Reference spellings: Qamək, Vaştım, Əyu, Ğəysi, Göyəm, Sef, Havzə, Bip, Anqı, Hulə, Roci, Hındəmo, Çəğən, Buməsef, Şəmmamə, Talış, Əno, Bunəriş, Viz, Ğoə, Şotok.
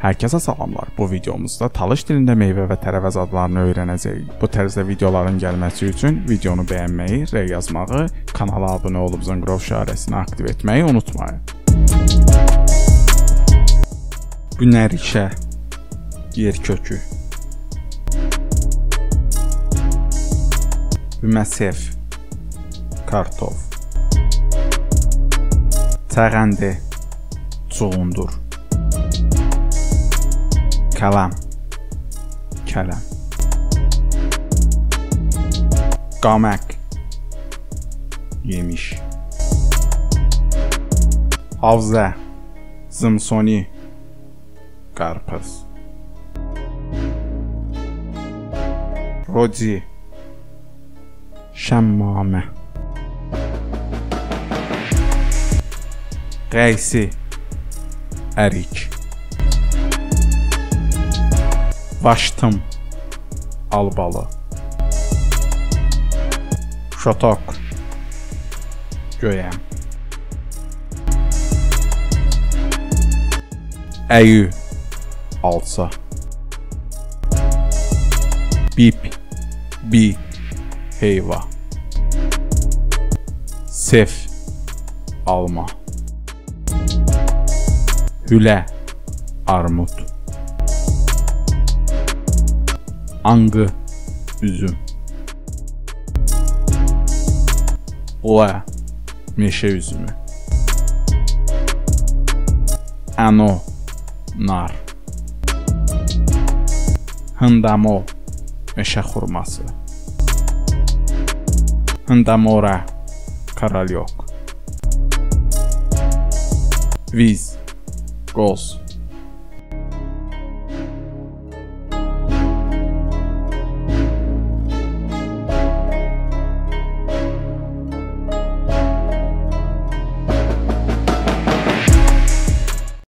Herkese salamlar. Bu videomuzda Talış dilində meyvə və tərəvəz adlarını öyrənəcəyik. Bu tərzdə videoların gəlməsi üçün videonu bəyənməyi, rəy yazmağı, kanala abunə olub zınqrov işarəsini aktiv etməyi unutmayın. Günərişə, yerkökü. Üməsif, kartof. Çağəndi, çuğundur. Kələm, kələm. Qamək, yemiş. Havzə, zımsoni, qarpız. Roci, şəmmamə. Qəysi, ərik. Vaştım, albalı. Şotok, göyəm. Əyü, alça. Bip, bi, heyva. Sef, alma. Hülə, armud. Angı, üzüm. Ola, meşe üzümü. Ano, nar. Hındamo, meşe xurması. Hındamora, karalyok. Viz, qoz.